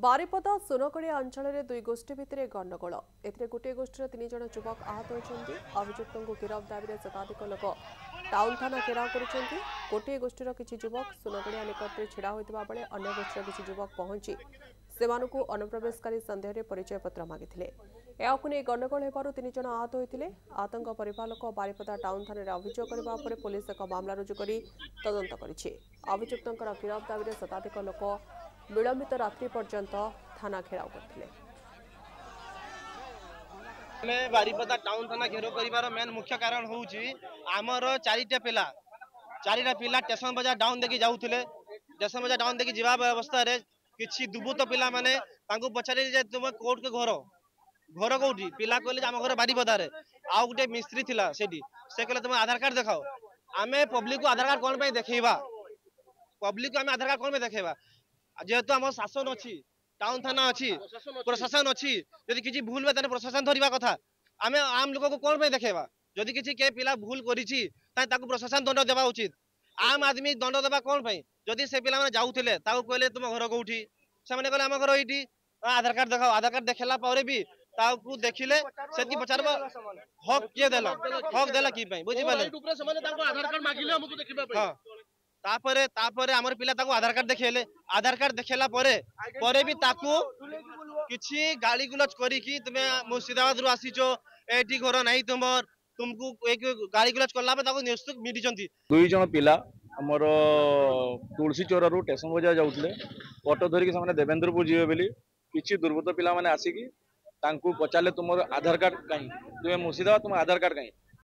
बारिपदा सुनकड़िया अंचल में दुई गोष्ठी भितर गंडगोल एथिरे गोटे गोष्ठी तीन जण युवक आहत होइछन्ति। अभियुक्तों को गिरफ दाबी में शताधिक लोक टाउन थाना घेराव करिसेंति। गोटे गोष्ठीर किछि युवक सुनकड़िया निकटरे छिड़ा होइतबा बेले अन्य गोष्ठीर किछि युवक पहुंची सेमानकु अनुप्रवेशकारी संदेह रे परिचय पत्र मागिथिले। एहाकु नै गंडगोल हेबारु तीन जण आहत होइथिले। आतंक परिवार लोक बारिपदा टाउन थाना रे अभियोग करबा परे पुलिस एक मामला रुजु करि तदंत करिछि। अभियुक्तों को गिरफ दाबी में शताधिक लोक विलंबित रात्रि पर्यंत थाना घेराव करथिले। हमें बारिपदा टाउन थाना घेराव करिवार मेन मुख्य कारण होउछि हमर चारिटा पिला स्टेशन बाजार डाउन देखि जाउथिले। स्टेशन बाजार डाउन देखि जिबा अवस्था रे किछि दुबुत पिला माने तांको पछारि जे तुम कोर्ट के घर कोठी पिला कहले जे हम घर बारिपदा रे आ गुटे मिस्त्री थिला सेठी से कहले तुम आधार कार्ड देखाओ। हमें पब्लिक को आधार कार्ड कोन पे देखैबा जेहेतु आम शासन अच्छी टाउन थाना अच्छी प्रशासन अच्छी जदि किसी भूल हुए प्रशासन धरवा कथा। आम आम लोक को कौन देखेबा जदि किसी के पिला भूल करिछि प्रशासन दंड देवा उचित। आम आदमी दंड देवा कौन जदि से पिला जाऊले कहले तुम घर कौटी से कहले आम घर ये आधार कार्ड देखाओ। आधार कार्ड देखेला पर भी देखिले से पचार हक किए देला हक देला कि बुझे तापरे तापरे हमर पिला ताको आधार कार्ड देखेले। आधार कार्ड देखेला परे भी ताको किछि गाली गुलज करी कि तुमे मुर्शिदाबाद रु आसीचो एठी घर नाही तुमर तुमको एक गाली गुलज करला पे ताको निश्चित मिटिजंती। दुई जण पिला हमर तुलसी चोरा रु टेसन बजा जाउतले ऑटो धरि के सामने देवेंद्रपुर जिवे बेली किछि दुर्गत पिला माने आसी कि तांको पचाले तुमर आधार कार्ड काई तुमे मुर्शिदाबाद तुम आधार कार्ड काई